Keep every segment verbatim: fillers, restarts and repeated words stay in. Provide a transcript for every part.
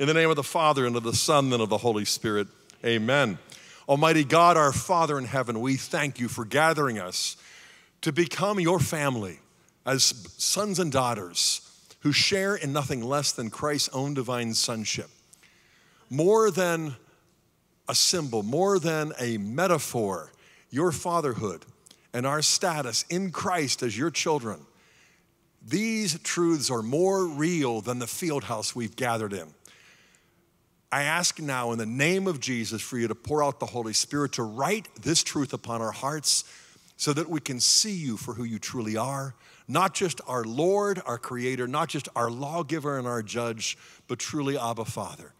In the name of the Father, and of the Son, and of the Holy Spirit, amen. Almighty God, our Father in heaven, we thank you for gathering us to become your family as sons and daughters who share in nothing less than Christ's own divine sonship. More than a symbol, more than a metaphor, your fatherhood and our status in Christ as your children, these truths are more real than the field house we've gathered in. I ask now in the name of Jesus for you to pour out the Holy Spirit to write this truth upon our hearts so that we can see you for who you truly are, not just our Lord, our Creator, not just our lawgiver and our judge, but truly Abba Father.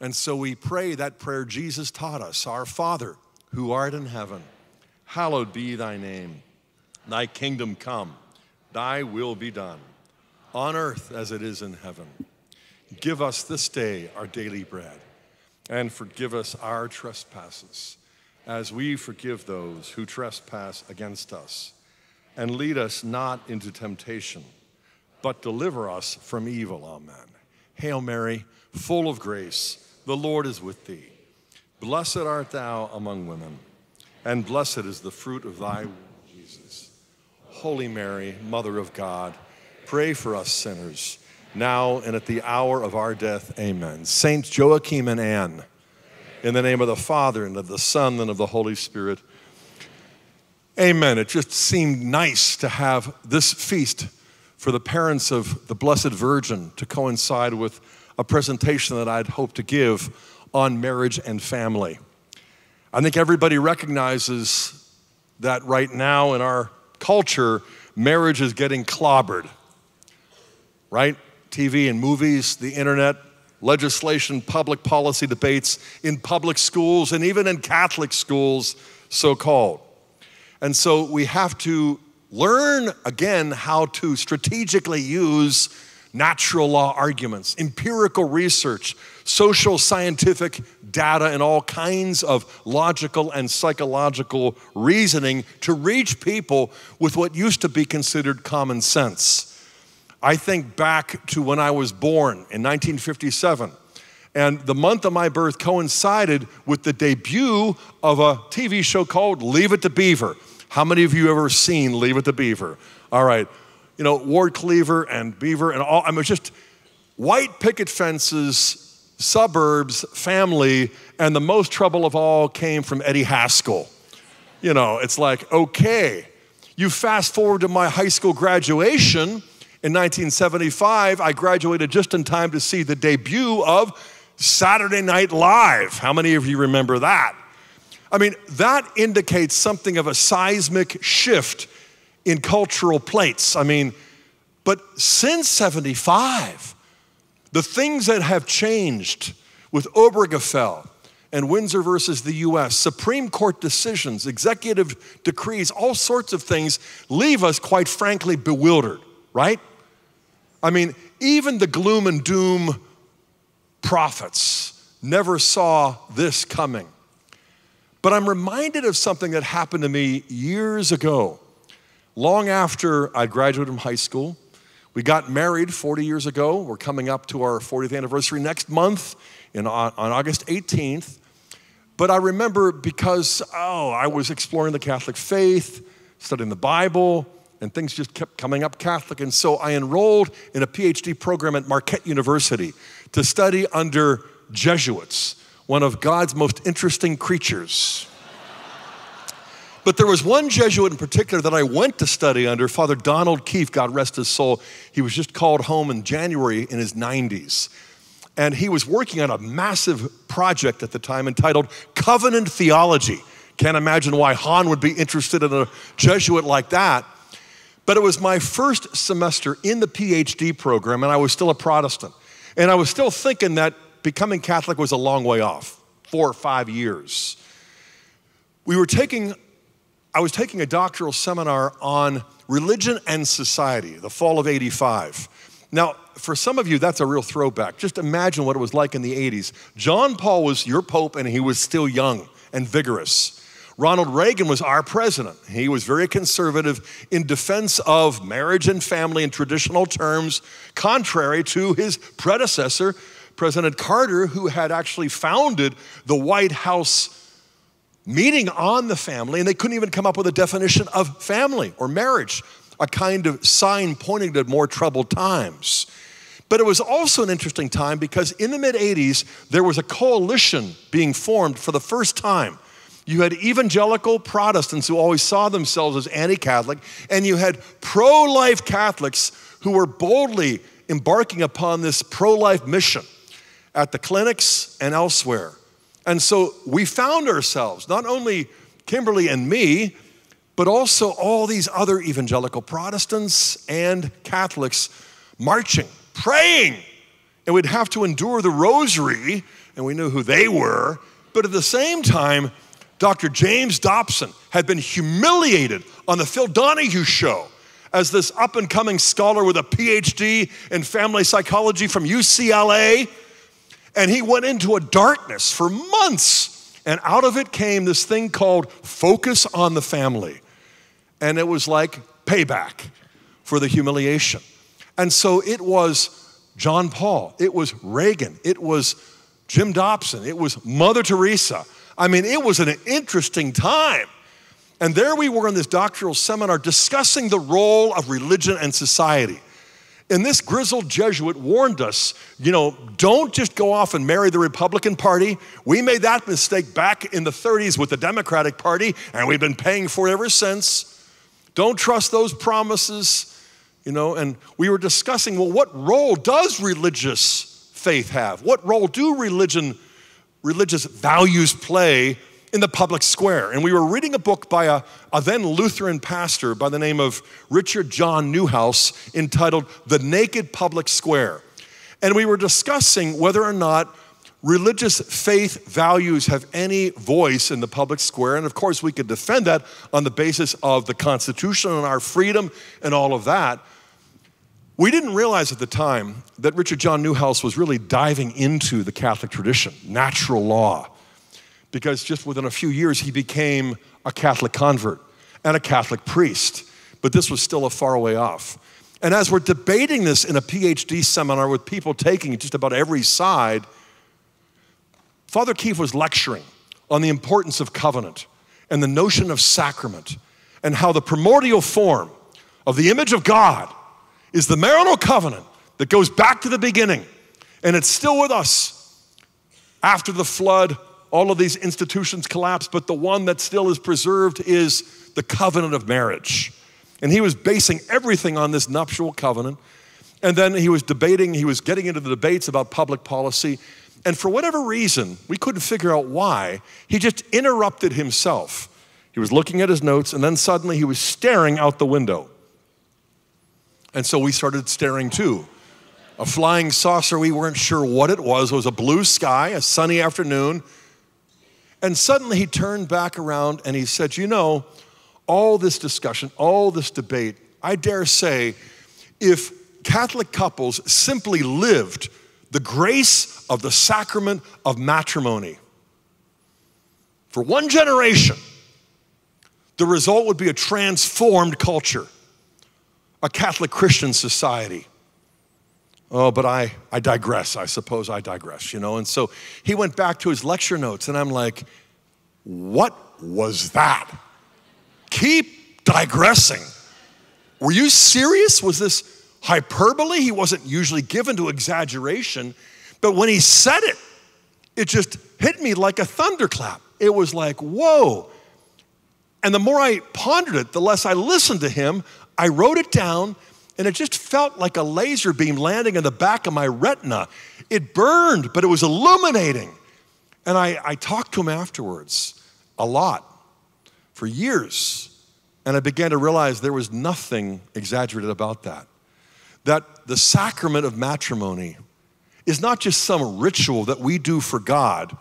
And so we pray that prayer Jesus taught us, our Father, who art in heaven, hallowed be thy name. Thy kingdom come, thy will be done, on earth as it is in heaven. Give us this day our daily bread, and forgive us our trespasses, as we forgive those who trespass against us. And lead us not into temptation, but deliver us from evil. Amen. Hail Mary, full of grace, the Lord is with thee. Blessed art thou among women, and blessed is the fruit of thy womb, Jesus. Holy Mary, Mother of God, pray for us sinners, now and at the hour of our death, amen. Saint Joachim and Anne, in the name of the Father, and of the Son, and of the Holy Spirit, amen. It just seemed nice to have this feast for the parents of the Blessed Virgin to coincide with a presentation that I'd hoped to give on marriage and family. I think everybody recognizes that right now in our culture, marriage is getting clobbered, right? T V and movies, the internet, legislation, public policy debates in public schools and even in Catholic schools, so-called. And so we have to learn again how to strategically use natural law arguments, empirical research, social scientific data, and all kinds of logical and psychological reasoning to reach people with what used to be considered common sense. I think back to when I was born in nineteen fifty-seven, and the month of my birth coincided with the debut of a T V show called Leave It to Beaver. How many of you ever seen Leave It to Beaver? All right, you know, Ward Cleaver and Beaver and all, I mean, just white picket fences, suburbs, family, and the most trouble of all came from Eddie Haskell. You know, it's like, okay, you fast forward to my high school graduation. In nineteen seventy-five, I graduated just in time to see the debut of Saturday Night Live. How many of you remember that? I mean, that indicates something of a seismic shift in cultural plates. I mean, but since seventy-five, the things that have changed with Obergefell and Windsor versus the U S, Supreme Court decisions, executive decrees, all sorts of things leave us, quite frankly, bewildered, right? I mean, even the gloom and doom prophets never saw this coming. But I'm reminded of something that happened to me years ago. Long after I graduated from high school, we got married forty years ago. We're coming up to our fortieth anniversary next month in, on August eighteenth. But I remember because, oh, I was exploring the Catholic faith, studying the Bible, and things just kept coming up Catholic. And so I enrolled in a PhD program at Marquette University to study under Jesuits, one of God's most interesting creatures. But there was one Jesuit in particular that I went to study under, Father Donald Keefe, God rest his soul. He was just called home in January in his nineties. And he was working on a massive project at the time entitled Covenant Theology. Can't imagine why Hahn would be interested in a Jesuit like that. But it was my first semester in the PhD program, and I was still a Protestant. And I was still thinking that becoming Catholic was a long way off, four or five years. We were taking, I was taking a doctoral seminar on religion and society, the fall of eighty-five. Now, for some of you, that's a real throwback. Just imagine what it was like in the eighties. John Paul was your pope, and he was still young and vigorous. Ronald Reagan was our president. He was very conservative in defense of marriage and family in traditional terms, contrary to his predecessor, President Carter, who had actually founded the White House meeting on the family, and they couldn't even come up with a definition of family or marriage, a kind of sign pointing to more troubled times. But it was also an interesting time because in the mid eighties, there was a coalition being formed for the first time. You had evangelical Protestants who always saw themselves as anti-Catholic, and you had pro-life Catholics who were boldly embarking upon this pro-life mission at the clinics and elsewhere. And so we found ourselves, not only Kimberly and me, but also all these other evangelical Protestants and Catholics marching, praying, and we'd have to endure the rosary, and we knew who they were, but at the same time, Doctor James Dobson had been humiliated on the Phil Donahue show as this up-and-coming scholar with a P H D in family psychology from U C L A, and he went into a darkness for months, and out of it came this thing called Focus on the Family, and it was like payback for the humiliation. And so it was John Paul, it was Reagan, it was Jim Dobson, it was Mother Teresa. I mean, it was an interesting time. And there we were in this doctoral seminar discussing the role of religion and society. And this grizzled Jesuit warned us, you know, don't just go off and marry the Republican Party. We made that mistake back in the thirties with the Democratic Party, and we've been paying for it ever since. Don't trust those promises. You know, and we were discussing, well, what role does religious faith have? What role do religion, religious values play in the public square? And we were reading a book by a, a then Lutheran pastor by the name of Richard John Neuhaus entitled The Naked Public Square. And we were discussing whether or not religious faith values have any voice in the public square. And of course, we could defend that on the basis of the Constitution and our freedom and all of that. We didn't realize at the time that Richard John Neuhaus was really diving into the Catholic tradition, natural law, because just within a few years, he became a Catholic convert and a Catholic priest, but this was still a far way off. And as we're debating this in a P H D seminar with people taking just about every side, Father Keefe was lecturing on the importance of covenant and the notion of sacrament and how the primordial form of the image of God is the marital covenant that goes back to the beginning, and it's still with us. After the flood, all of these institutions collapsed, but the one that still is preserved is the covenant of marriage. And he was basing everything on this nuptial covenant, and then he was debating, he was getting into the debates about public policy. And for whatever reason, we couldn't figure out why, he just interrupted himself. He was looking at his notes, and then suddenly he was staring out the window. And so we started staring too. A flying saucer, we weren't sure what it was. It was a blue sky, a sunny afternoon. And suddenly he turned back around and he said, you know, all this discussion, all this debate, I dare say, if Catholic couples simply lived the grace of the sacrament of matrimony for one generation, the result would be a transformed culture, a Catholic Christian society. Oh, but I, I digress, I suppose I digress, you know? And so he went back to his lecture notes, and I'm like, what was that? Keep digressing. Were you serious? Was this hyperbole? He wasn't usually given to exaggeration, but when he said it, it just hit me like a thunderclap. It was like, whoa. And the more I pondered it, the less I listened to him. I wrote it down, and it just felt like a laser beam landing in the back of my retina. It burned, but it was illuminating. And I, I talked to him afterwards a lot, for years, and I began to realize there was nothing exaggerated about that. That the sacrament of matrimony is not just some ritual that we do for God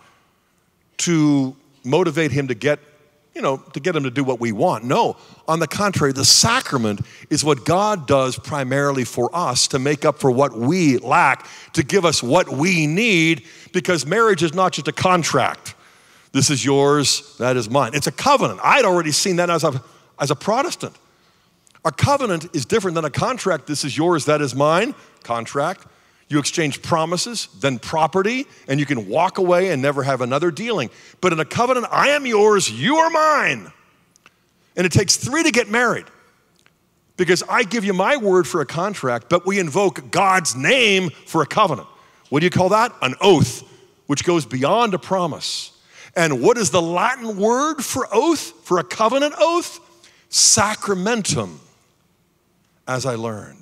to motivate him to get, you know, to get him to do what we want. No, on the contrary, the sacrament is what God does primarily for us to make up for what we lack, to give us what we need, because marriage is not just a contract. This is yours, that is mine. It's a covenant. I'd already seen that as a, as a Protestant. A covenant is different than a contract. This is yours, that is mine, contract. You exchange promises, then property, and you can walk away and never have another dealing. But in a covenant, I am yours, you are mine. And it takes three to get married because I give you my word for a contract, but we invoke God's name for a covenant. What do you call that? An oath, which goes beyond a promise. And what is the Latin word for oath, for a covenant oath? Sacramentum, as I learned.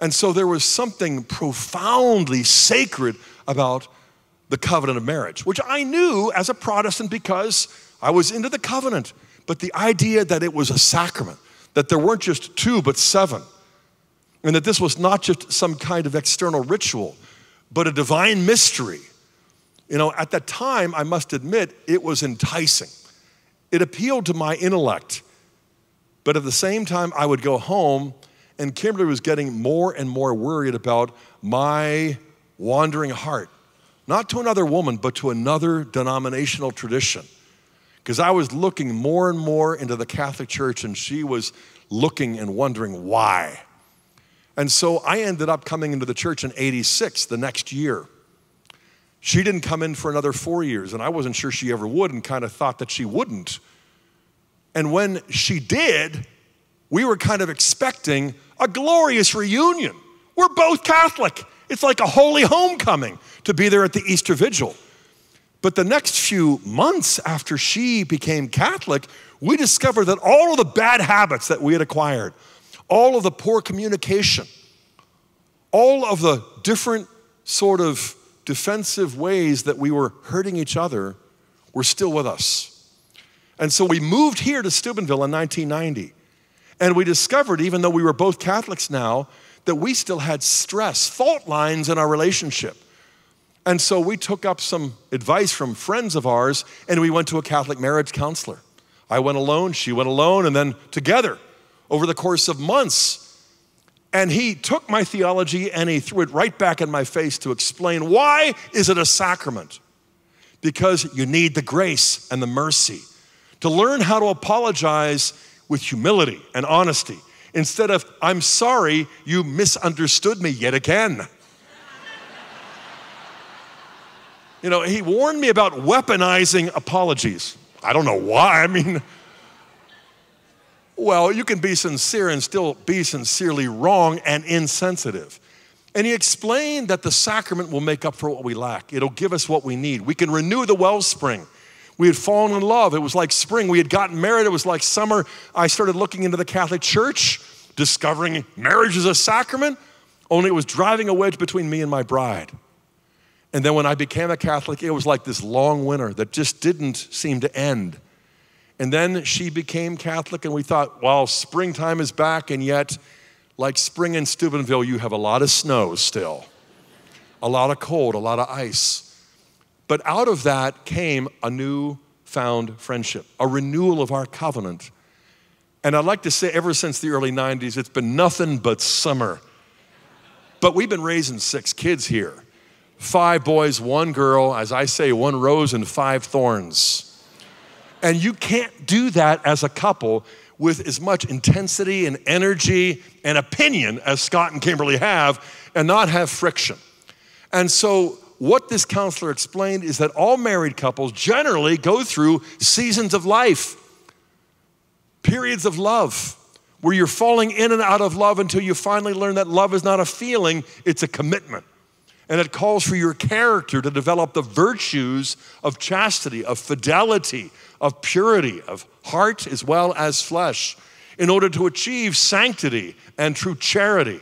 And so there was something profoundly sacred about the covenant of marriage, which I knew as a Protestant because I was into the covenant. But the idea that it was a sacrament, that there weren't just two but seven, and that this was not just some kind of external ritual, but a divine mystery. You know, at that time, I must admit, it was enticing. It appealed to my intellect. But at the same time, I would go home, and Kimberly was getting more and more worried about my wandering heart, not to another woman, but to another denominational tradition. Because I was looking more and more into the Catholic Church, and she was looking and wondering why. And so I ended up coming into the church in eighty-six, the next year. She didn't come in for another four years, and I wasn't sure she ever would, and kind of thought that she wouldn't. And when she did, we were kind of expecting a glorious reunion. We're both Catholic. It's like a holy homecoming to be there at the Easter Vigil. But the next few months after she became Catholic, we discovered that all of the bad habits that we had acquired, all of the poor communication, all of the different sort of defensive ways that we were hurting each other were still with us. And so we moved here to Steubenville in nineteen ninety. And we discovered, even though we were both Catholics now, that we still had stress, fault lines in our relationship. And so we took up some advice from friends of ours, and we went to a Catholic marriage counselor. I went alone, she went alone, and then together over the course of months. And he took my theology and he threw it right back in my face to explain, why is it a sacrament? Because you need the grace and the mercy to learn how to apologize with humility and honesty, instead of, I'm sorry, you misunderstood me yet again. You know, he warned me about weaponizing apologies. I don't know why, I mean, well, you can be sincere and still be sincerely wrong and insensitive. And he explained that the sacrament will make up for what we lack. It'll give us what we need. We can renew the wellspring. We had fallen in love. It was like spring. We had gotten married. It was like summer. I started looking into the Catholic Church, discovering marriage is a sacrament, only it was driving a wedge between me and my bride. And then when I became a Catholic, it was like this long winter that just didn't seem to end. And then she became Catholic, and we thought, well, springtime is back, and yet, like spring in Steubenville, you have a lot of snow still, a lot of cold, a lot of ice. But out of that came a new found friendship, a renewal of our covenant. And I'd like to say ever since the early nineties, it's been nothing but summer. But we've been raising six kids here. Five boys, one girl, as I say, one rose and five thorns. And you can't do that as a couple with as much intensity and energy and opinion as Scott and Kimberly have and not have friction. And so what this counselor explained is that all married couples generally go through seasons of life, periods of love, where you're falling in and out of love until you finally learn that love is not a feeling, it's a commitment. And it calls for your character to develop the virtues of chastity, of fidelity, of purity, of heart as well as flesh, in order to achieve sanctity and true charity.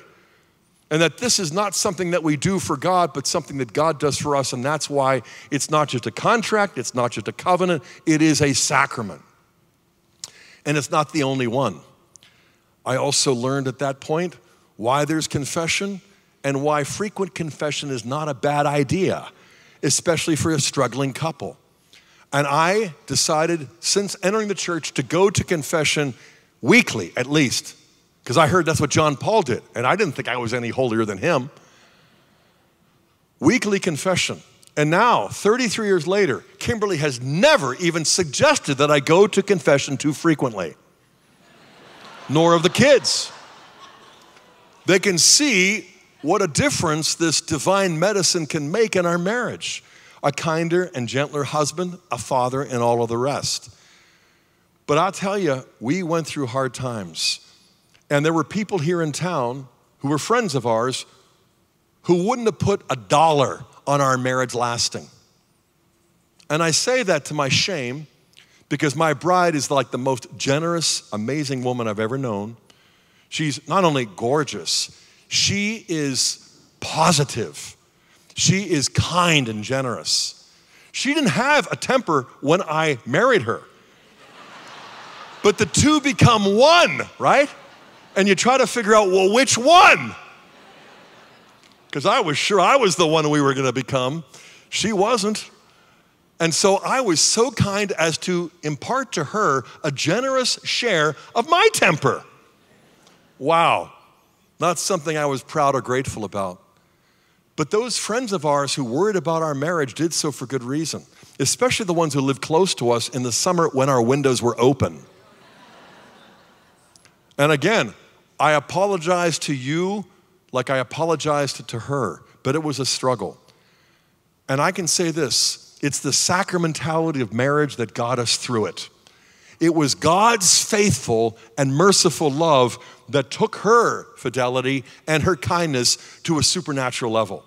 And that this is not something that we do for God, but something that God does for us, and that's why it's not just a contract, it's not just a covenant, it is a sacrament. And it's not the only one. I also learned at that point why there's confession and why frequent confession is not a bad idea, especially for a struggling couple. And I decided, since entering the church, to go to confession weekly at least, because I heard that's what John Paul did, and I didn't think I was any holier than him. Weekly confession. And now, thirty-three years later, Kimberly has never even suggested that I go to confession too frequently, nor of the kids. They can see What a difference this divine medicine can make in our marriage. A kinder and gentler husband, a father, and all of the rest. But I'll tell you, we went through hard times. And there were people here in town who were friends of ours who wouldn't have put a dollar on our marriage lasting. And I say that to my shame, because my bride is like the most generous, amazing woman I've ever known. She's not only gorgeous, she is positive. She is kind and generous. She didn't have a temper when I married her. But the two become one, right? And you try to figure out, well, which one? Because I was sure I was the one we were going to become. She wasn't. And so I was so kind as to impart to her a generous share of my temper. Wow. Not something I was proud or grateful about. But those friends of ours who worried about our marriage did so for good reason, especially the ones who lived close to us in the summer when our windows were open. And again, I apologize to you like I apologized to her, but it was a struggle. And I can say this. It's the sacramentality of marriage that got us through it. It was God's faithful and merciful love that took her fidelity and her kindness to a supernatural level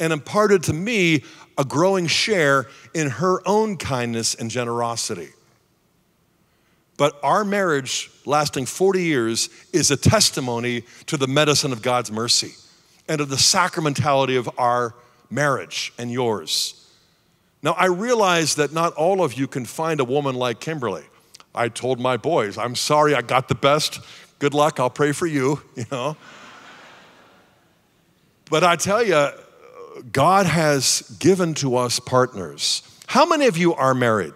and imparted to me a growing share in her own kindness and generosity. But our marriage, lasting forty years, is a testimony to the medicine of God's mercy and of the sacramentality of our marriage and yours. Now, I realize that not all of you can find a woman like Kimberly. I told my boys, I'm sorry I got the best. Good luck, I'll pray for you, you know. But I tell you, God has given to us partners. How many of you are married?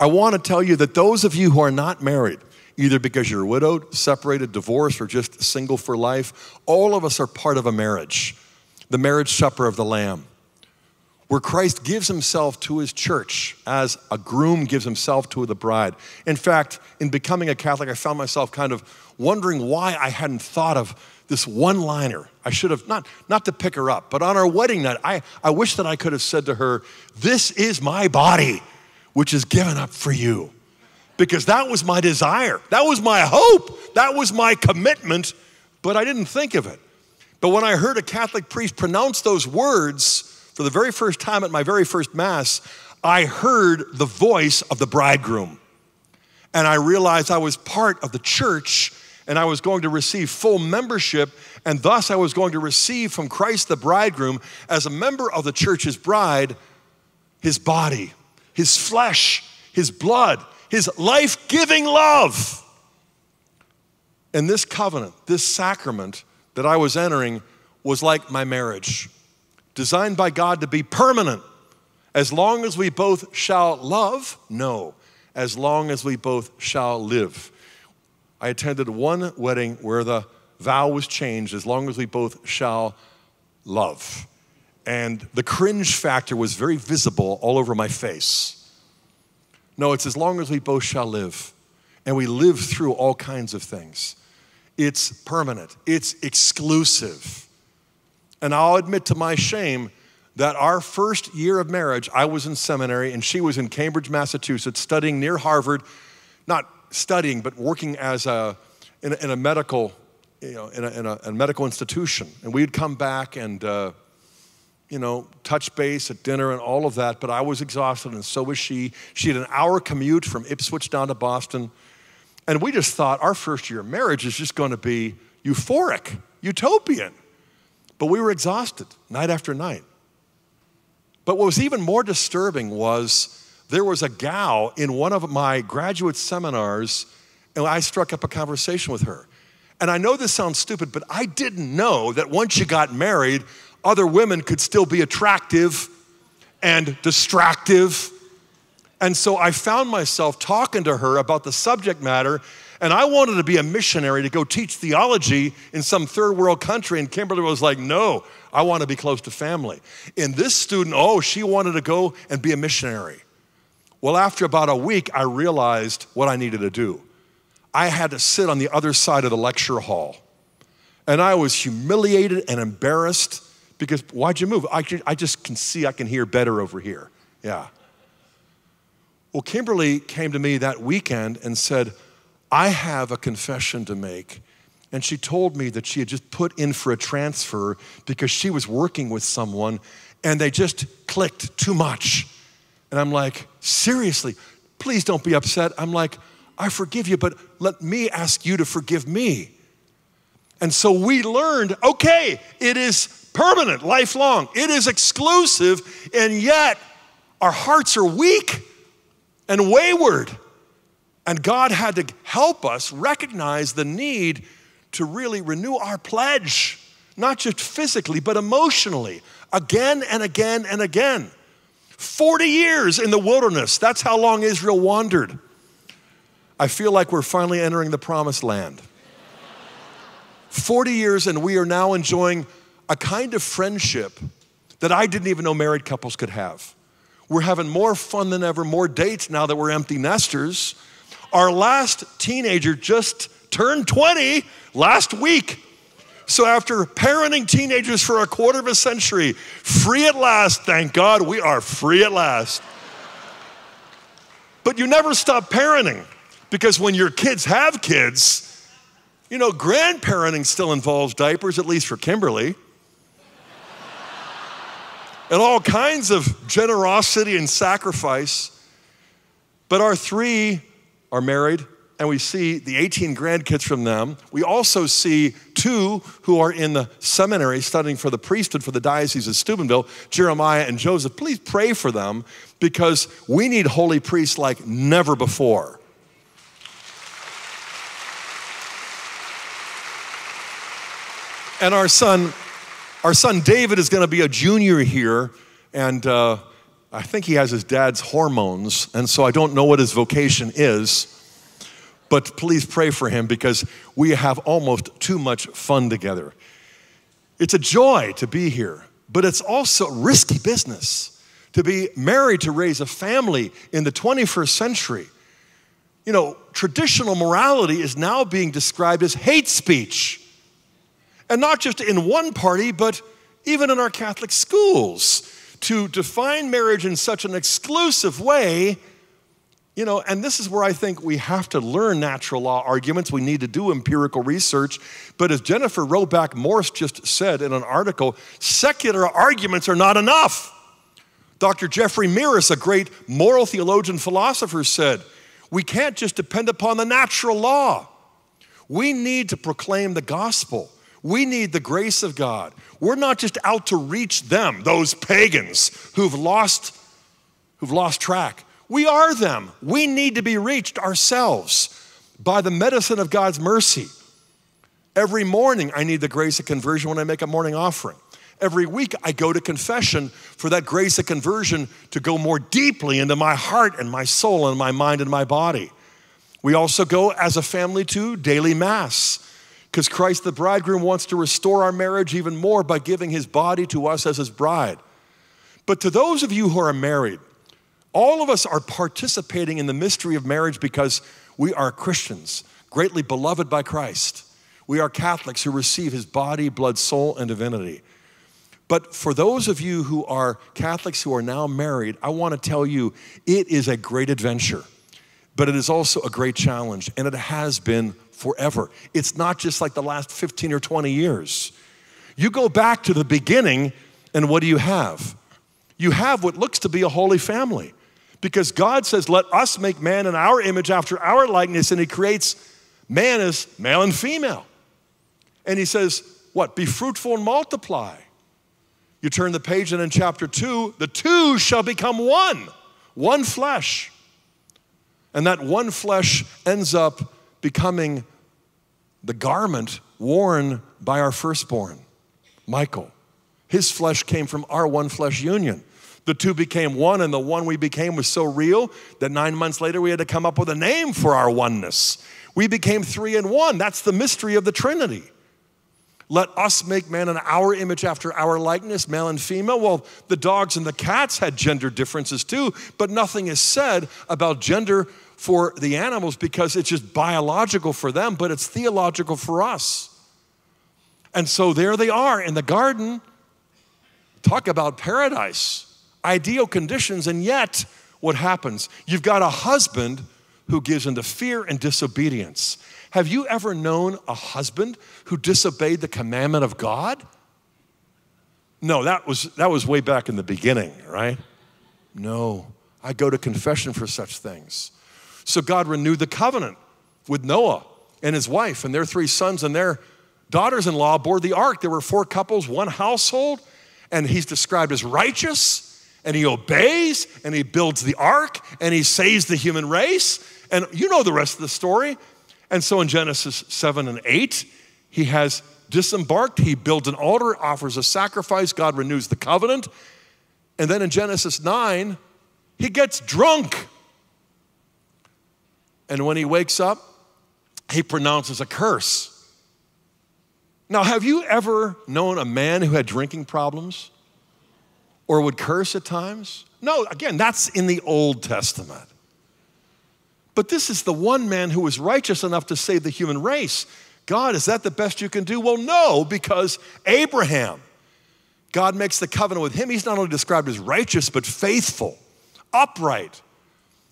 I want to tell you that those of you who are not married, either because you're widowed, separated, divorced, or just single for life, all of us are part of a marriage, the marriage supper of the Lamb, where Christ gives himself to his church as a groom gives himself to the bride. In fact, in becoming a Catholic, I found myself kind of wondering why I hadn't thought of this one-liner. I should have, not, not to pick her up, but on our wedding night, I, I wish that I could have said to her, "This is my body, which is given up for you." Because that was my desire. That was my hope. That was my commitment, but I didn't think of it. But when I heard a Catholic priest pronounce those words, for the very first time at my very first Mass, I heard the voice of the bridegroom. And I realized I was part of the church and I was going to receive full membership, and thus I was going to receive from Christ the bridegroom, as a member of the church's bride, his body, his flesh, his blood, his life-giving love. And this covenant, this sacrament that I was entering was like my marriage, designed by God to be permanent. As long as we both shall love? No. As long as we both shall live. I attended one wedding where the vow was changed, as long as we both shall love. And the cringe factor was very visible all over my face. No, it's as long as we both shall live. And we live through all kinds of things. It's permanent. It's exclusive. And I'll admit to my shame that our first year of marriage, I was in seminary and she was in Cambridge, Massachusetts, studying near Harvard, not studying, but working as a, in, a, in a medical, you know, in a, in a, a medical institution. And we'd come back and, uh, you know, touch base at dinner and all of that, but I was exhausted and so was she. She had an hour commute from Ipswich down to Boston. And we just thought our first year of marriage is just going to be euphoric, utopian. But we were exhausted night after night. But what was even more disturbing was there was a gal in one of my graduate seminars, and I struck up a conversation with her. And I know this sounds stupid, but I didn't know that once you got married, other women could still be attractive and distractive. And so I found myself talking to her about the subject matter, and I wanted to be a missionary to go teach theology in some third world country, and Kimberly was like, no, I want to be close to family. And this student, oh, she wanted to go and be a missionary. Well, after about a week, I realized what I needed to do. I had to sit on the other side of the lecture hall And I was humiliated and embarrassed because why'd you move? I, I just can see, I can hear better over here. Yeah. Well, Kimberly came to me that weekend and said, I have a confession to make. And she told me that she had just put in for a transfer because she was working with someone and they just clicked too much. And I'm like, seriously, please don't be upset. I'm like, I forgive you, but let me ask you to forgive me. And so we learned, okay, it is permanent, lifelong. It is exclusive, and yet our hearts are weak and wayward. And God had to help us recognize the need to really renew our pledge, not just physically, but emotionally, again and again and again. forty years in the wilderness, that's how long Israel wandered. I feel like we're finally entering the promised land. forty years, and we are now enjoying a kind of friendship that I didn't even know married couples could have. We're having more fun than ever, more dates now that we're empty nesters. Our last teenager just turned twenty last week. So after parenting teenagers for a quarter of a century, free at last, thank God, we are free at last. But you never stop parenting, because when your kids have kids, you know, grandparenting still involves diapers, at least for Kimberly. And all kinds of generosity and sacrifice. But our three are married, and we see the eighteen grandkids from them. We also see two who are in the seminary studying for the priesthood for the Diocese of Steubenville, Jeremiah and Joseph. Please pray for them, because we need holy priests like never before. And our son, our son David is going to be a junior here, and uh, I think he has his dad's hormones, and so I don't know what his vocation is, but please pray for him, because we have almost too much fun together. It's a joy to be here, but it's also risky business to be married, to raise a family in the twenty-first century. You know, traditional morality is now being described as hate speech. And not just in one party, but even in our Catholic schools, to define marriage in such an exclusive way, you know, and this is where I think we have to learn natural law arguments. We need to do empirical research. But as Jennifer Roback Morse just said in an article, secular arguments are not enough. Doctor Jeffrey Mears, a great moral theologian philosopher, said, we can't just depend upon the natural law. We need to proclaim the gospel. We need the grace of God. We're not just out to reach them, those pagans who've lost, who've lost track. We are them. We need to be reached ourselves by the medicine of God's mercy. Every morning I need the grace of conversion when I make a morning offering. Every week I go to confession for that grace of conversion to go more deeply into my heart and my soul and my mind and my body. We also go as a family to daily mass, because Christ the bridegroom wants to restore our marriage even more by giving his body to us as his bride. But to those of you who are married, all of us are participating in the mystery of marriage because we are Christians, greatly beloved by Christ. We are Catholics who receive his body, blood, soul, and divinity. But for those of you who are Catholics who are now married, I want to tell you, it is a great adventure, but it is also a great challenge, and it has been forever. It's not just like the last fifteen or twenty years. You go back to the beginning, and what do you have? You have what looks to be a holy family, because God says, let us make man in our image after our likeness, and he creates man as male and female. And he says, what? Be fruitful and multiply. You turn the page, and in chapter two, the two shall become one, one flesh. And that one flesh ends up becoming the garment worn by our firstborn, Michael. His flesh came from our one flesh union. The two became one, and the one we became was so real that nine months later we had to come up with a name for our oneness. We became three in one. That's the mystery of the Trinity. Let us make man in our image after our likeness, male and female. Well, the dogs and the cats had gender differences too, but nothing is said about gender for the animals because it's just biological for them, but it's theological for us. And so there they are in the garden. Talk about paradise, ideal conditions, and yet what happens? You've got a husband who gives into fear and disobedience. Have you ever known a husband who disobeyed the commandment of God? No, that was, that was way back in the beginning, right? No, I go to confession for such things. So God renewed the covenant with Noah and his wife and their three sons and their daughters-in-law aboard the ark. There were four couples, one household, and he's described as righteous, and he obeys, and he builds the ark, and he saves the human race. And you know the rest of the story. And so in Genesis seven and eight, he has disembarked, he builds an altar, offers a sacrifice, God renews the covenant. And then in Genesis nine, he gets drunk. And when he wakes up, he pronounces a curse. Now, have you ever known a man who had drinking problems or would curse at times? No, again, that's in the Old Testament. But this is the one man who was righteous enough to save the human race. God, is that the best you can do? Well, no, because Abraham, God makes the covenant with him. He's not only described as righteous, but faithful, upright.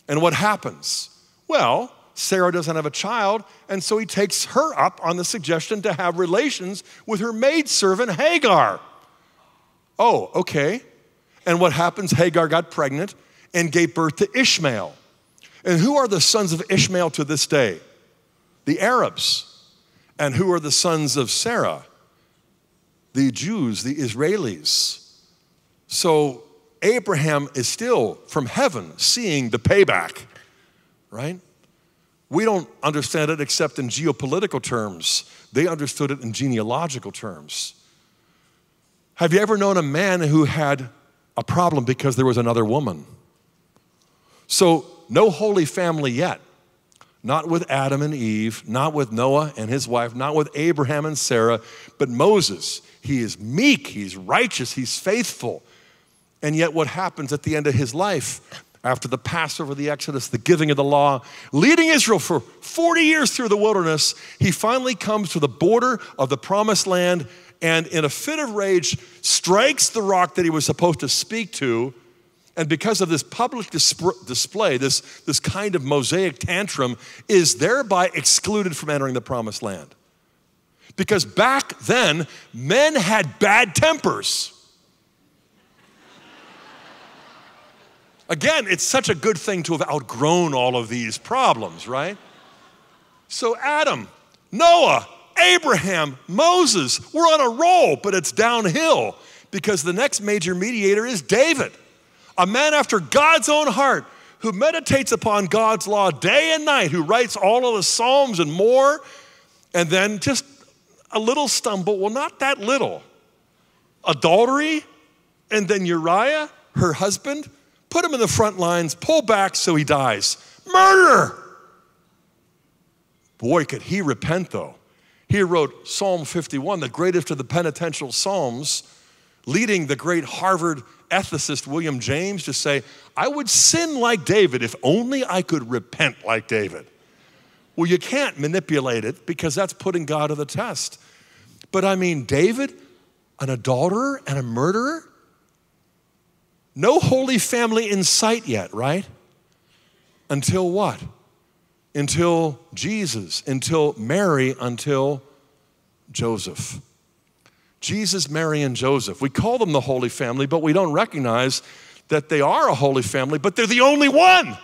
And what happens? Well, Sarah doesn't have a child, and so he takes her up on the suggestion to have relations with her maidservant, Hagar. Oh, okay. And what happens? Hagar got pregnant and gave birth to Ishmael. And who are the sons of Ishmael to this day? The Arabs. And who are the sons of Sarah? The Jews, the Israelis. So Abraham is still from heaven seeing the payback, right? We don't understand it except in geopolitical terms. They understood it in genealogical terms. Have you ever known a man who had a problem because there was another woman? So no holy family yet. Not with Adam and Eve, not with Noah and his wife, not with Abraham and Sarah, but Moses. He is meek, he's righteous, he's faithful. And yet what happens at the end of his life? After the Passover, the Exodus, the giving of the law, leading Israel for forty years through the wilderness, he finally comes to the border of the promised land and in a fit of rage, strikes the rock that he was supposed to speak to. And because of this public display, this, this kind of Mosaic tantrum is thereby excluded from entering the promised land. Because back then, men had bad tempers. Again, it's such a good thing to have outgrown all of these problems, right? So Adam, Noah, Abraham, Moses, we're on a roll, but it's downhill because the next major mediator is David. A man after God's own heart, who meditates upon God's law day and night, who writes all of the Psalms and more, and then just a little stumble, well, not that little. Adultery, and then Uriah, her husband, put him in the front lines, pull back so he dies. Murder! Boy, could he repent, though. He wrote Psalm fifty-one, the greatest of the penitential psalms, leading the great Harvard ethicist William James to say, I would sin like David if only I could repent like David. Well, you can't manipulate it because that's putting God to the test. But I mean, David, an adulterer and a murderer? No holy family in sight yet, right? Until what? Until Jesus, until Mary, until Joseph. Jesus, Mary, and Joseph. We call them the Holy Family, but we don't recognize that they are a Holy Family, but they're the only one.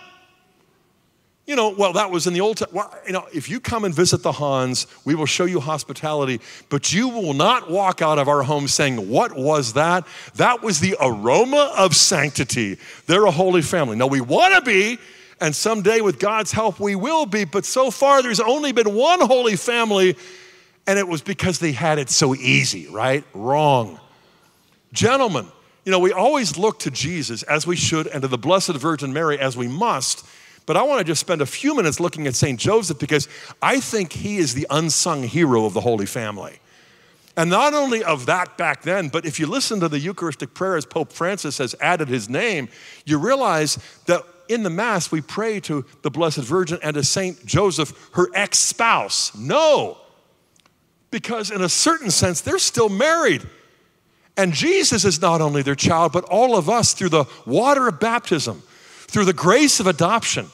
You know, well, that was in the Old Testament. Well, you know, if you come and visit the Hans, we will show you hospitality, but you will not walk out of our home saying, what was that? That was the aroma of sanctity. They're a Holy Family. Now, we want to be, and someday with God's help, we will be, but so far, there's only been one Holy Family, and it was because they had it so easy, right? Wrong. Gentlemen, you know, we always look to Jesus as we should and to the Blessed Virgin Mary as we must, but I want to just spend a few minutes looking at Saint Joseph because I think he is the unsung hero of the Holy Family. And not only of that back then, but if you listen to the Eucharistic prayer as Pope Francis has added his name, you realize that in the Mass we pray to the Blessed Virgin and to Saint Joseph, her ex-spouse. No. because in a certain sense, they're still married. And Jesus is not only their child, but all of us through the water of baptism, through the grace of adoption,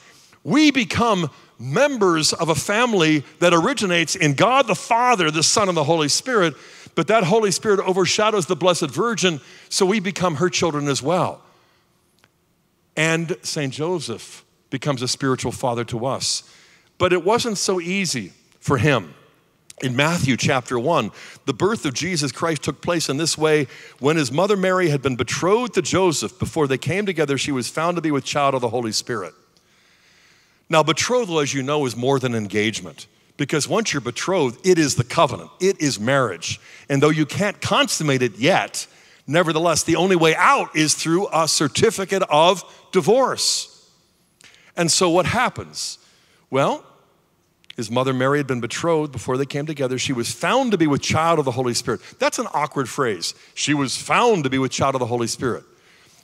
we become members of a family that originates in God the Father, the Son, and the Holy Spirit, but that Holy Spirit overshadows the Blessed Virgin, so we become her children as well. And Saint Joseph becomes a spiritual father to us. But it wasn't so easy for him. In Matthew chapter one, the birth of Jesus Christ took place in this way. When his mother Mary had been betrothed to Joseph, before they came together, she was found to be with child of the Holy Spirit. Now, betrothal, as you know, is more than engagement, because once you're betrothed, it is the covenant. It is marriage. And though you can't consummate it yet, nevertheless, the only way out is through a certificate of divorce. And so what happens? Well, his mother Mary had been betrothed before they came together. She was found to be with child of the Holy Spirit. That's an awkward phrase. She was found to be with child of the Holy Spirit.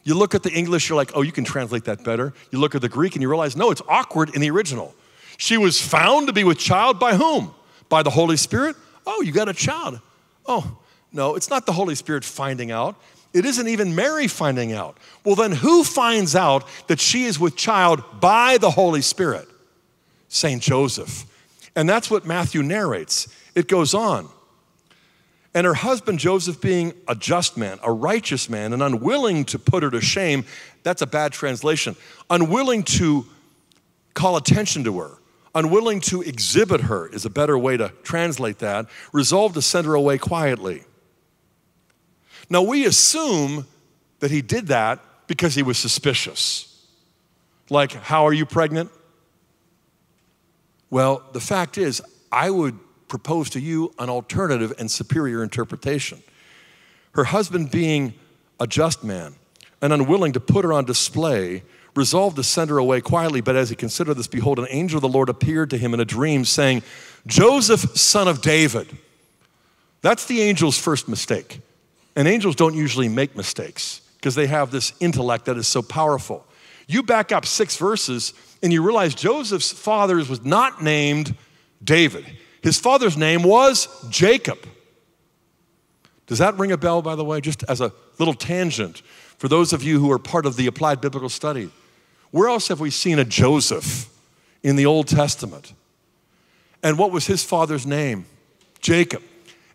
You look at the English, you're like, oh, you can translate that better. You look at the Greek and you realize, no, it's awkward in the original. She was found to be with child by whom? By the Holy Spirit? Oh, you got a child. Oh, no, it's not the Holy Spirit finding out. It isn't even Mary finding out. Well, then who finds out that she is with child by the Holy Spirit? Saint Joseph. And that's what Matthew narrates. It goes on. And her husband, Joseph, being a just man, a righteous man, and unwilling to put her to shame — that's a bad translation — unwilling to call attention to her, unwilling to exhibit her is a better way to translate that, resolved to send her away quietly. Now, we assume that he did that because he was suspicious. Like, how are you pregnant? Well, the fact is, I would propose to you an alternative and superior interpretation. Her husband, being a just man and unwilling to put her on display, resolved to send her away quietly. But as he considered this, behold, an angel of the Lord appeared to him in a dream, saying, Joseph, son of David. That's the angel's first mistake. And angels don't usually make mistakes because they have this intellect that is so powerful. You back up six verses and you realize Joseph's father was not named David. His father's name was Jacob. Does that ring a bell, by the way? Just as a little tangent for those of you who are part of the Applied Biblical Study. Where else have we seen a Joseph in the Old Testament? And what was his father's name? Jacob.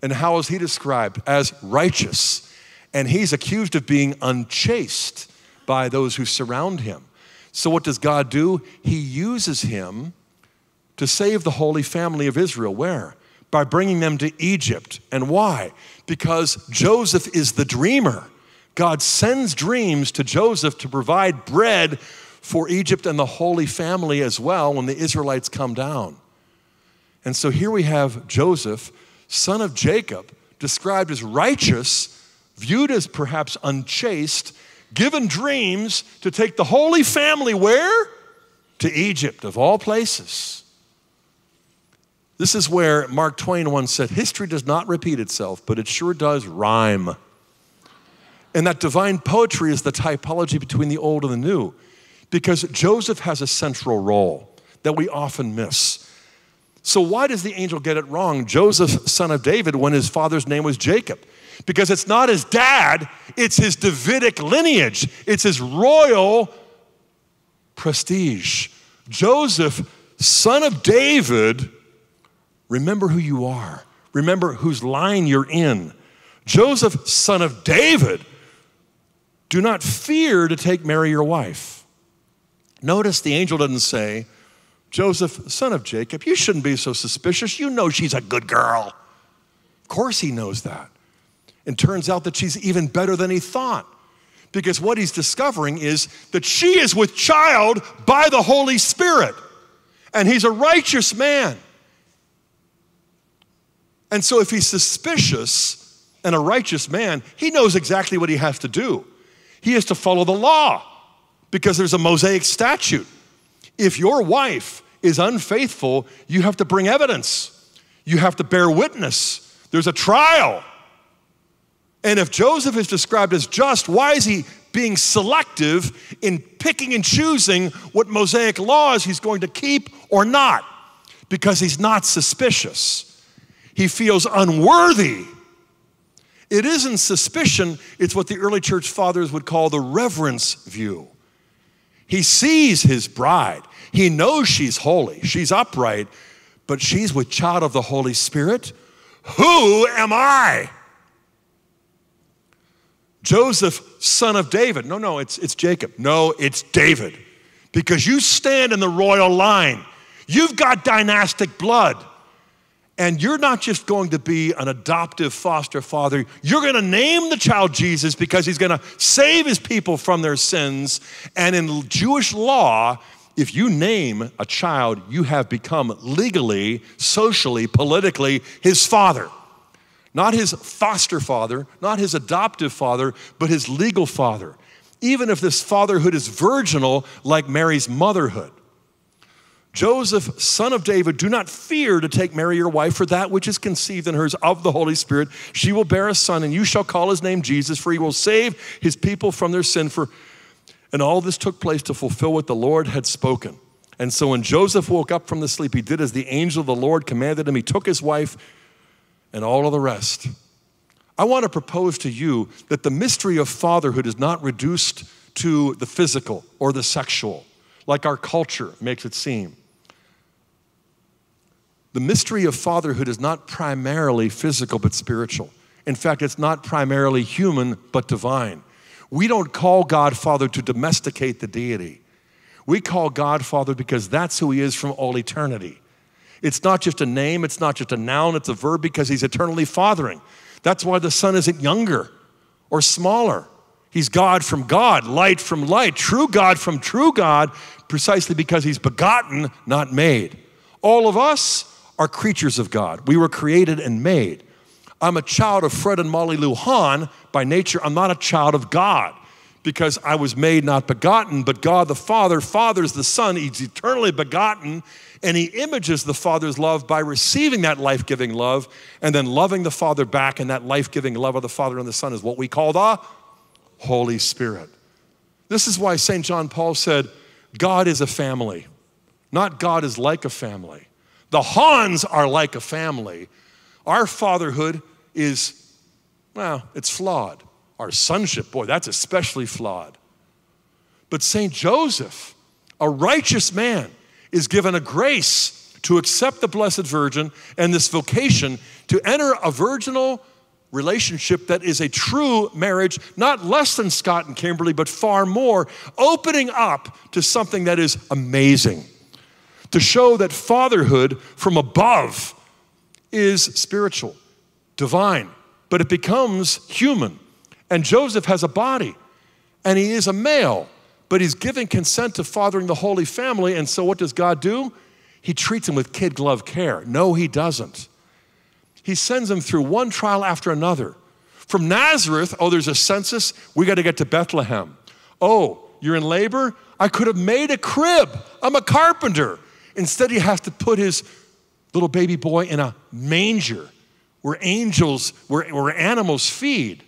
And how is he described? As righteous. And he's accused of being unchaste by those who surround him. So what does God do? He uses him to save the Holy Family of Israel. Where? By bringing them to Egypt. And why? Because Joseph is the dreamer. God sends dreams to Joseph to provide bread for Egypt and the Holy Family as well when the Israelites come down. And so here we have Joseph, son of Jacob, described as righteous, viewed as perhaps unchaste, given dreams to take the Holy Family where? To Egypt, of all places. This is where Mark Twain once said, history does not repeat itself, but it sure does rhyme. And that divine poetry is the typology between the old and the new, because Joseph has a central role that we often miss. So why does the angel get it wrong? Joseph, son of David, when his father's name was Jacob. Because it's not his dad, it's his Davidic lineage. It's his royal prestige. Joseph, son of David, remember who you are. Remember whose line you're in. Joseph, son of David, do not fear to take Mary your wife. Notice the angel doesn't say, Joseph, son of Jacob, you shouldn't be so suspicious. You know she's a good girl. Of course he knows that. And turns out that she's even better than he thought, because what he's discovering is that she is with child by the Holy Spirit, and he's a righteous man. And so if he's suspicious and a righteous man, he knows exactly what he has to do. He has to follow the law, because there's a Mosaic statute. If your wife is unfaithful, you have to bring evidence. You have to bear witness. There's a trial. And if Joseph is described as just, why is he being selective in picking and choosing what Mosaic laws he's going to keep or not? Because he's not suspicious. He feels unworthy. It isn't suspicion. It's what the early church fathers would call the reverence view. He sees his bride. He knows she's holy. She's upright. But she's with child of the Holy Spirit. Who am I? Joseph, son of David. No, no, it's, it's Jacob. No, it's David. Because you stand in the royal line. You've got dynastic blood. And you're not just going to be an adoptive foster father. You're going to name the child Jesus because he's going to save his people from their sins. And in Jewish law, if you name a child, you have become legally, socially, politically his father. Not his foster father, not his adoptive father, but his legal father. Even if this fatherhood is virginal, like Mary's motherhood. Joseph, son of David, do not fear to take Mary your wife, for that which is conceived in her is of the Holy Spirit. She will bear a son, and you shall call his name Jesus, for he will save his people from their sin. For And all this took place to fulfill what the Lord had spoken. And so when Joseph woke up from the sleep, he did as the angel of the Lord commanded him. He took his wife and all of the rest. I want to propose to you that the mystery of fatherhood is not reduced to the physical or the sexual, like our culture makes it seem. The mystery of fatherhood is not primarily physical but spiritual. In fact, it's not primarily human but divine. We don't call God Father to domesticate the deity. We call God Father because that's who he is from all eternity. It's not just a name, it's not just a noun, it's a verb because he's eternally fathering. That's why the Son isn't younger or smaller. He's God from God, light from light, true God from true God, precisely because he's begotten, not made. All of us are creatures of God. We were created and made. I'm a child of Fred and Molly Lou Hahn by nature. I'm not a child of God because I was made, not begotten, but God the Father fathers the Son. He's eternally begotten, and he images the Father's love by receiving that life-giving love and then loving the Father back, and that life-giving love of the Father and the Son is what we call the Holy Spirit. This is why Saint John Paul said, God is a family, not God is like a family. The Hans are like a family. Our fatherhood is, well, it's flawed. Our sonship, boy, that's especially flawed. But Saint Joseph, a righteous man, is given a grace to accept the Blessed Virgin and this vocation to enter a virginal relationship that is a true marriage, not less than Scott and Kimberly, but far more, opening up to something that is amazing. To show that fatherhood from above is spiritual, divine, but it becomes human. And Joseph has a body, and he is a male, but he's giving consent to fathering the Holy Family, and so what does God do? He treats him with kid glove care. No, he doesn't. He sends him through one trial after another. From Nazareth, oh, there's a census, we got to get to Bethlehem. Oh, you're in labor? I could have made a crib. I'm a carpenter. Instead, he has to put his little baby boy in a manger where angels, where, where animals feed.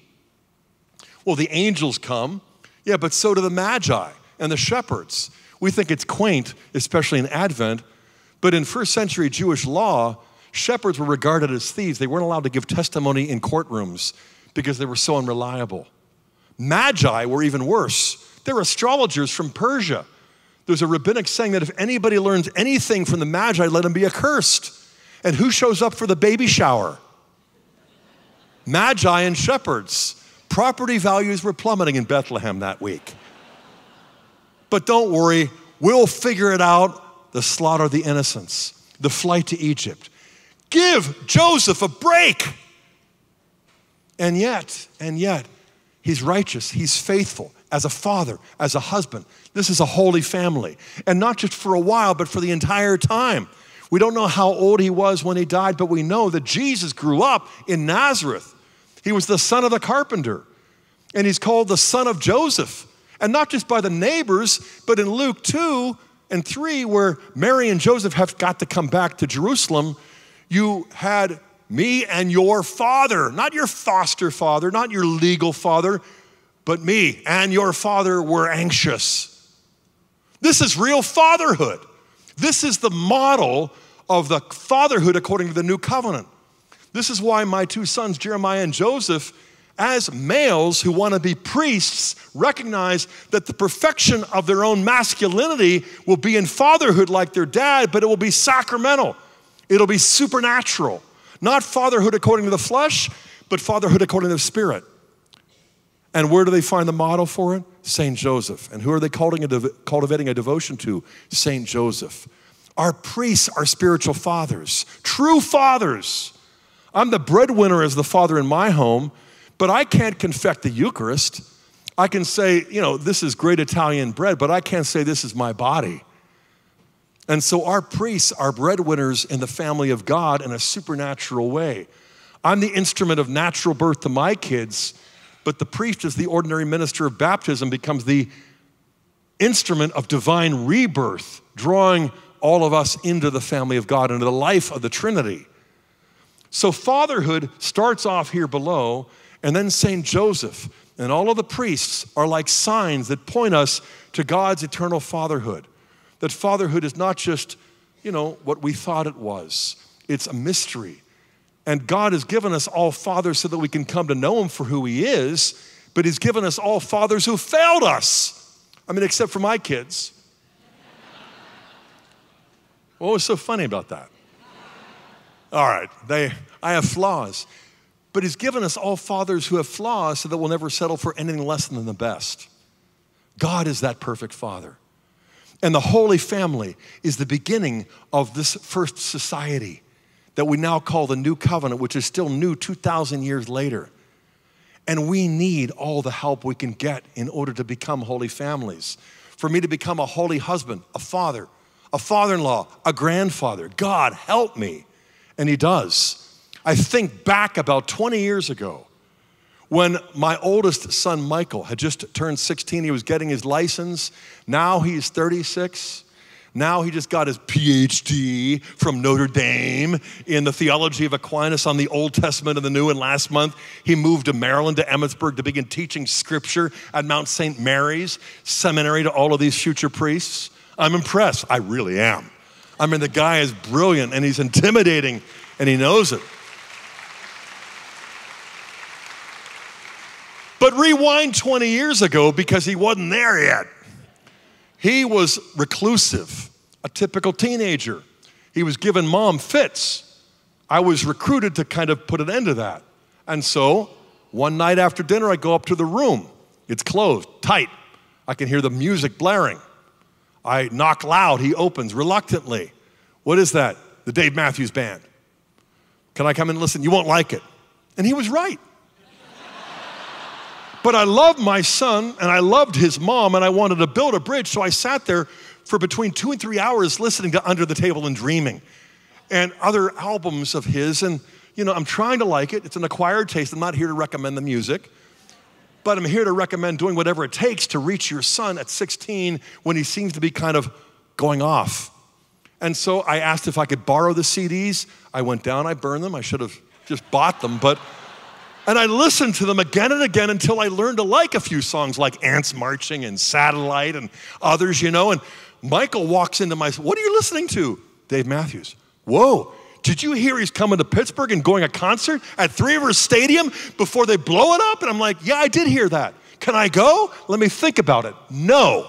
Well, the angels come. Yeah, but so do the magi and the shepherds. We think it's quaint, especially in Advent, but in first century Jewish law, shepherds were regarded as thieves. They weren't allowed to give testimony in courtrooms because they were so unreliable. Magi were even worse. They're astrologers from Persia. There's a rabbinic saying that if anybody learns anything from the Magi, let him be accursed. And who shows up for the baby shower? Magi and shepherds. Property values were plummeting in Bethlehem that week. But don't worry, we'll figure it out. The slaughter of the innocents, the flight to Egypt. Give Joseph a break. And yet, and yet, he's righteous, he's faithful. As a father, as a husband. This is a holy family. And not just for a while, but for the entire time. We don't know how old he was when he died, but we know that Jesus grew up in Nazareth. He was the son of the carpenter. And he's called the son of Joseph. And not just by the neighbors, but in Luke two and three, where Mary and Joseph have got to come back to Jerusalem, you had me and your father, not your foster father, not your legal father, but me and your father were anxious. This is real fatherhood. This is the model of the fatherhood according to the new covenant. This is why my two sons, Jeremiah and Joseph, as males who want to be priests, recognize that the perfection of their own masculinity will be in fatherhood like their dad, but it will be sacramental. It'll be supernatural. Not fatherhood according to the flesh, but fatherhood according to the spirit. And where do they find the model for it? Saint Joseph. And who are they cultivating a devotion to? Saint Joseph. Our priests are spiritual fathers, true fathers. I'm the breadwinner as the father in my home, but I can't confect the Eucharist. I can say, you know, this is great Italian bread, but I can't say this is my body. And so our priests are breadwinners in the family of God in a supernatural way. I'm the instrument of natural birth to my kids, but the priest as the ordinary minister of baptism becomes the instrument of divine rebirth, drawing all of us into the family of God, into the life of the Trinity. So fatherhood starts off here below, and then Saint Joseph and all of the priests are like signs that point us to God's eternal fatherhood. That fatherhood is not just, you know, what we thought it was. It's a mystery. And God has given us all fathers so that we can come to know him for who he is, but he's given us all fathers who failed us. I mean, except for my kids. What was so funny about that? All right, they, I have flaws. But he's given us all fathers who have flaws so that we'll never settle for anything less than the best. God is that perfect father. And the Holy Family is the beginning of this first society that we now call the New Covenant, which is still new two thousand years later. And we need all the help we can get in order to become holy families. For me to become a holy husband, a father, a father-in-law, a grandfather, God help me. And he does. I think back about twenty years ago when my oldest son, Michael, had just turned sixteen. He was getting his license. Now he's thirty-six. Now he just got his P H D from Notre Dame in the theology of Aquinas on the Old Testament and the New, and last month he moved to Maryland, to Emmitsburg, to begin teaching scripture at Mount Saint Mary's Seminary to all of these future priests. I'm impressed, I really am. I mean, the guy is brilliant and he's intimidating and he knows it. But rewind twenty years ago, because he wasn't there yet. He was reclusive, a typical teenager. He was giving mom fits. I was recruited to kind of put an end to that. And so one night after dinner, I go up to the room. It's closed, tight. I can hear the music blaring. I knock loud. He opens reluctantly. What is that? The Dave Matthews Band. Can I come in and listen? You won't like it. And he was right. But I loved my son, and I loved his mom, and I wanted to build a bridge, so I sat there for between two and three hours listening to Under the Table and Dreaming and other albums of his, and, you know, I'm trying to like it. It's an acquired taste. I'm not here to recommend the music, but I'm here to recommend doing whatever it takes to reach your son at sixteen when he seems to be kind of going off. And so I asked if I could borrow the C Ds. I went down. I burned them. I should have just bought them, but... And I listened to them again and again until I learned to like a few songs like Ants Marching and Satellite and others, you know. And Michael walks into my, what are you listening to? Dave Matthews. Whoa, did you hear he's coming to Pittsburgh and going a concert at Three Rivers Stadium before they blow it up? And I'm like, yeah, I did hear that. Can I go? Let me think about it. No.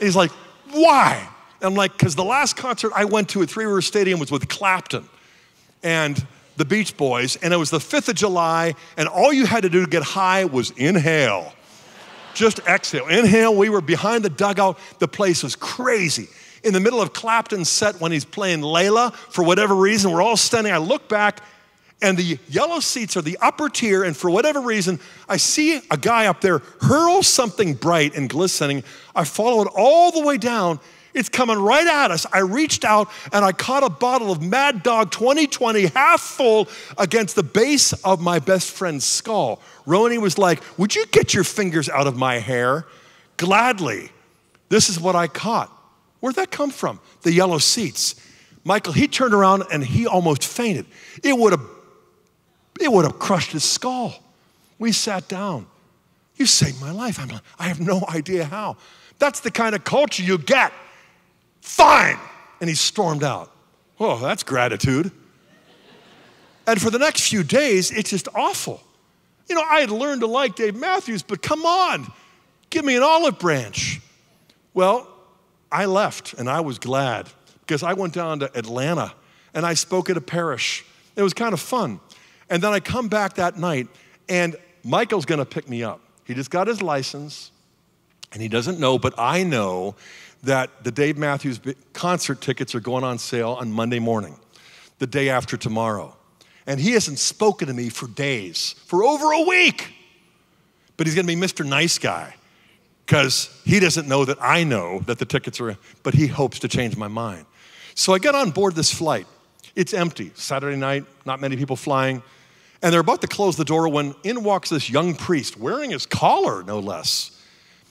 He's like, why? And I'm like, because the last concert I went to at Three Rivers Stadium was with Clapton and the Beach Boys, and it was the fifth of July, and all you had to do to get high was inhale. Just exhale, inhale. We were behind the dugout. The place was crazy. In the middle of Clapton's set when he's playing Layla, for whatever reason, we're all standing. I look back, and the yellow seats are the upper tier, and for whatever reason, I see a guy up there hurl something bright and glistening. I follow it all the way down. It's coming right at us. I reached out and I caught a bottle of Mad Dog twenty twenty, half full, against the base of my best friend's skull. Roni was like, would you get your fingers out of my hair? Gladly. This is what I caught. Where'd that come from? The yellow seats. Michael, he turned around and he almost fainted. It would have, it would have crushed his skull. We sat down. You saved my life. I'm like, I have no idea how. That's the kind of culture you get. Fine. And he stormed out. Oh, that's gratitude. And for the next few days, it's just awful. You know, I had learned to like Dave Matthews, but come on, give me an olive branch. Well, I left, and I was glad, because I went down to Atlanta, and I spoke at a parish. It was kind of fun. And then I come back that night, and Michael's going to pick me up. He just got his license, and he doesn't know, but I know that the Dave Matthews concert tickets are going on sale on Monday morning, the day after tomorrow. And he hasn't spoken to me for days, for over a week. But he's going to be Mister Nice Guy, because he doesn't know that I know that the tickets are in, but he hopes to change my mind. So I get on board this flight. It's empty, Saturday night, not many people flying. And they're about to close the door when in walks this young priest, wearing his collar, no less.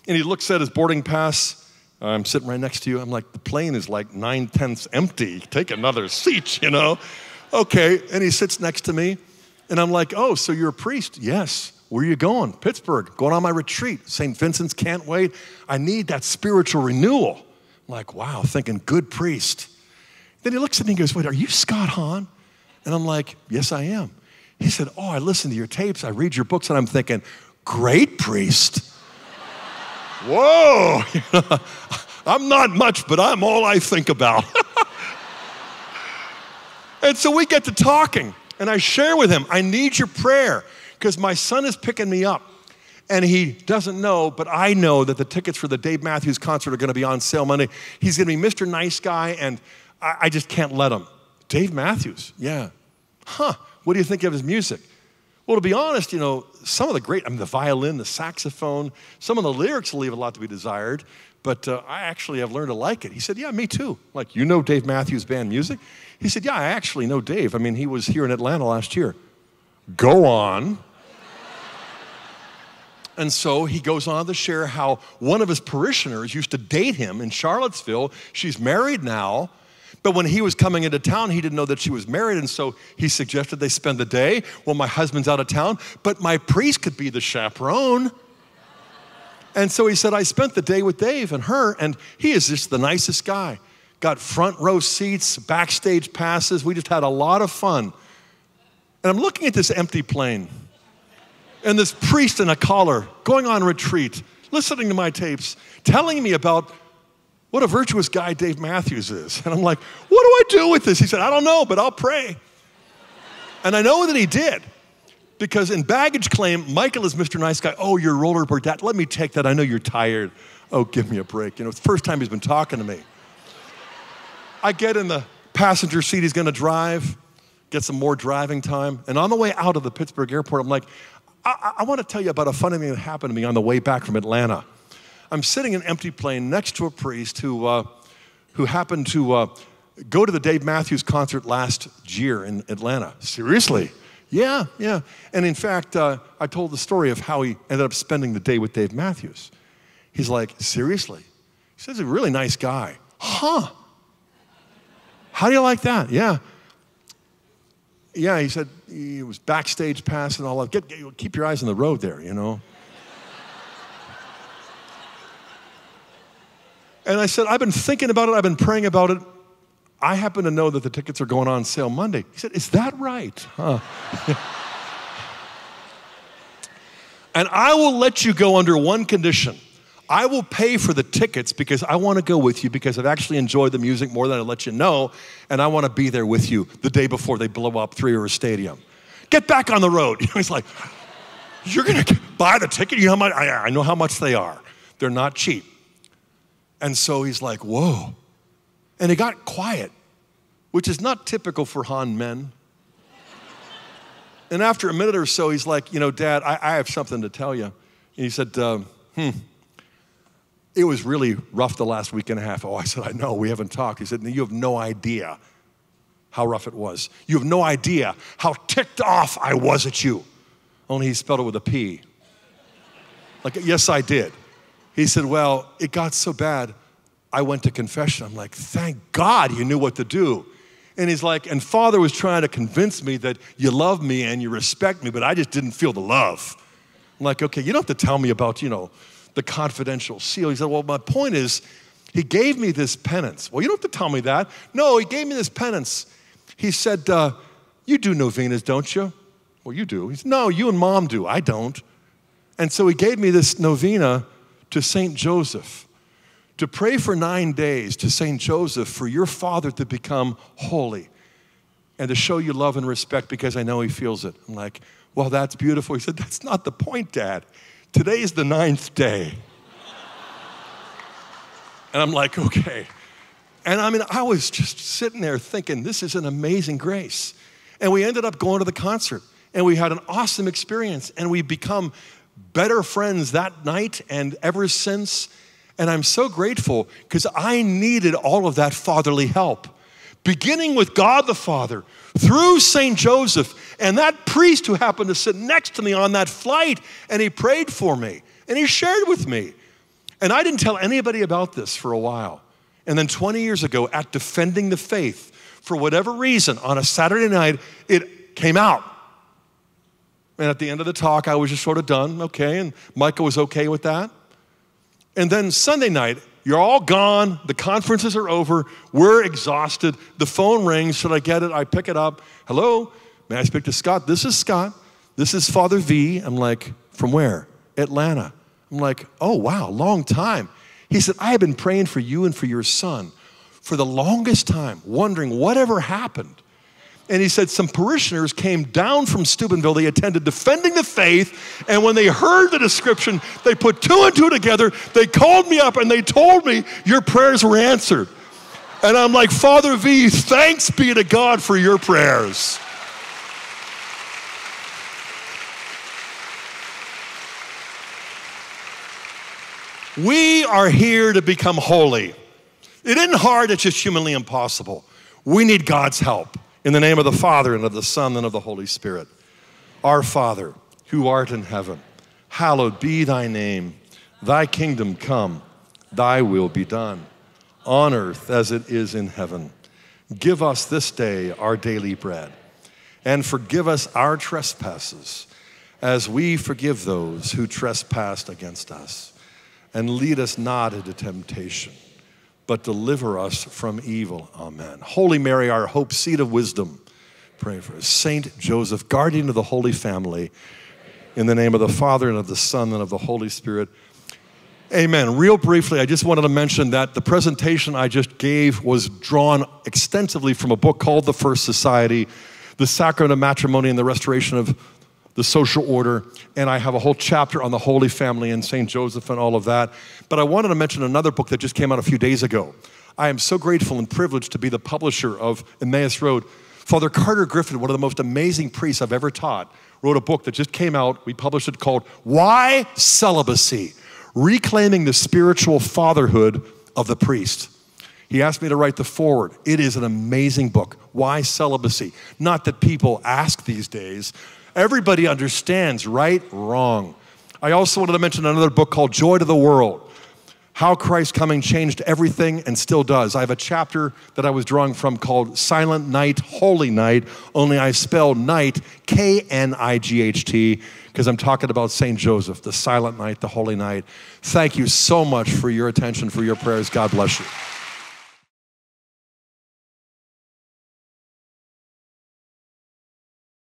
And he looks at his boarding pass. I'm sitting right next to you. I'm like, the plane is like nine-tenths empty. Take another seat, you know. Okay, and he sits next to me, and I'm like, oh, so you're a priest? Yes. Where are you going? Pittsburgh. Going on my retreat. Saint Vincent's, can't wait. I need that spiritual renewal. I'm like, wow, thinking good priest. Then he looks at me and goes, wait, are you Scott Hahn? And I'm like, yes, I am. He said, oh, I listen to your tapes. I read your books, and I'm thinking, great priest. Whoa. I'm not much, but I'm all I think about. And so we get to talking, and I share with him, I need your prayer, because my son is picking me up, and he doesn't know, but I know that the tickets for the Dave Matthews concert are going to be on sale Monday. He's going to be Mister Nice Guy, and I, I just can't let him. Dave Matthews, yeah. Huh, what do you think of his music? Well, to be honest, you know, some of the great, I mean, the violin, the saxophone, some of the lyrics leave a lot to be desired, but uh, I actually have learned to like it. He said, yeah, me too. Like, you know Dave Matthews Band music? He said, yeah, I actually know Dave. I mean, he was here in Atlanta last year. Go on. And so he goes on to share how one of his parishioners used to date him in Charlottesville. She's married now. But when he was coming into town, he didn't know that she was married, and so he suggested they spend the day. Well, my husband's out of town, but my priest could be the chaperone. And so he said, I spent the day with Dave and her, and he is just the nicest guy. Got front row seats, backstage passes. We just had a lot of fun. And I'm looking at this empty plane and this priest in a collar going on retreat, listening to my tapes, telling me about what a virtuous guy Dave Matthews is. And I'm like, what do I do with this? He said, I don't know, but I'll pray. And I know that he did, because in baggage claim, Michael is Mister Nice Guy. Oh, you're rollerblade. Let me take that. I know you're tired. Oh, give me a break. You know, it's the first time he's been talking to me. I get in the passenger seat. He's going to drive, get some more driving time. And on the way out of the Pittsburgh airport, I'm like, I, I want to tell you about a funny thing that happened to me on the way back from Atlanta. I'm sitting in an empty plane next to a priest who, uh, who happened to uh, go to the Dave Matthews concert last year in Atlanta. Seriously? Yeah, yeah. And in fact, uh, I told the story of how he ended up spending the day with Dave Matthews. He's like, seriously? He says, a really nice guy. Huh. How do you like that? Yeah. Yeah, he said, he was backstage pass and all that. Get, get, keep your eyes on the road there, you know. And I said, I've been thinking about it. I've been praying about it. I happen to know that the tickets are going on sale Monday. He said, is that right? Huh. And I will let you go under one condition. I will pay for the tickets, because I want to go with you, because I've actually enjoyed the music more than I let you know, and I want to be there with you the day before they blow up Three Rivers Stadium. Get back on the road. You know, he's like, you're going to buy the ticket? You know how much? I, I know how much they are. They're not cheap. And so he's like, whoa. And it got quiet, which is not typical for Han men. And after a minute or so, he's like, you know, Dad, I, I have something to tell you. And he said, um, hmm, it was really rough the last week and a half. Oh, I said, I know, we haven't talked. He said, you have no idea how rough it was. You have no idea how ticked off I was at you. Only he spelled it with a P. Like, yes, I did. He said, well, it got so bad, I went to confession. I'm like, thank God you knew what to do. And he's like, and Father was trying to convince me that you love me and you respect me, but I just didn't feel the love. I'm like, okay, you don't have to tell me about, you know, the confidential seal. He said, well, my point is, he gave me this penance. Well, you don't have to tell me that. No, he gave me this penance. He said, uh, you do novenas, don't you? Well, you do. He said, no, you and Mom do. I don't. And so he gave me this novena to Saint Joseph, to pray for nine days to Saint Joseph for your father to become holy and to show you love and respect because I know he feels it. I'm like, well, that's beautiful. He said, that's not the point, Dad. Today's the ninth day. And I'm like, okay. And I mean, I was just sitting there thinking, this is an amazing grace. And we ended up going to the concert, and we had an awesome experience, and we've become better friends that night and ever since. And I'm so grateful because I needed all of that fatherly help, beginning with God the Father, through Saint Joseph, and that priest who happened to sit next to me on that flight, and he prayed for me, and he shared with me. And I didn't tell anybody about this for a while. And then twenty years ago, at Defending the Faith, for whatever reason, on a Saturday night, it came out. And at the end of the talk, I was just sort of done, okay, and Michael was okay with that. And then Sunday night, you're all gone, the conferences are over, we're exhausted, the phone rings, should I get it? I pick it up, hello, may I speak to Scott? This is Scott, this is Father V. I'm like, from where? Atlanta. I'm like, oh wow, long time. He said, I have been praying for you and for your son for the longest time, wondering whatever happened. And he said some parishioners came down from Steubenville. They attended Defending the Faith. And when they heard the description, they put two and two together. They called me up and they told me, your prayers were answered. And I'm like, Father V, thanks be to God for your prayers. We are here to become holy. It isn't hard, it's just humanly impossible. We need God's help. In the name of the Father, and of the Son, and of the Holy Spirit. Our Father, who art in heaven, hallowed be thy name. Thy kingdom come, thy will be done, on earth as it is in heaven. Give us this day our daily bread, and forgive us our trespasses, as we forgive those who trespass against us. And lead us not into temptation, but deliver us from evil. Amen. Holy Mary, our hope, seat of wisdom, pray for us. Saint Joseph, guardian of the Holy Family, in the name of the Father, and of the Son, and of the Holy Spirit. Amen. Real briefly, I just wanted to mention that the presentation I just gave was drawn extensively from a book called The First Society, The Sacrament of Matrimony and the Restoration of the Social Order, and I have a whole chapter on the Holy Family and Saint Joseph and all of that. But I wanted to mention another book that just came out a few days ago. I am so grateful and privileged to be the publisher of Emmaus Road. Father Carter Griffin, one of the most amazing priests I've ever taught, wrote a book that just came out. We published it called Why Celibacy? Reclaiming the Spiritual Fatherhood of the Priest. He asked me to write the foreword. It is an amazing book. Why Celibacy? Not that people ask these days. Everybody understands right, wrong. I also wanted to mention another book called Joy to the World, How Christ's Coming Changed Everything and Still Does. I have a chapter that I was drawing from called Silent Night, Holy Night, only I spell night, K N I G H T, because I'm talking about Saint Joseph, the silent night, the holy night. Thank you so much for your attention, for your prayers. God bless you.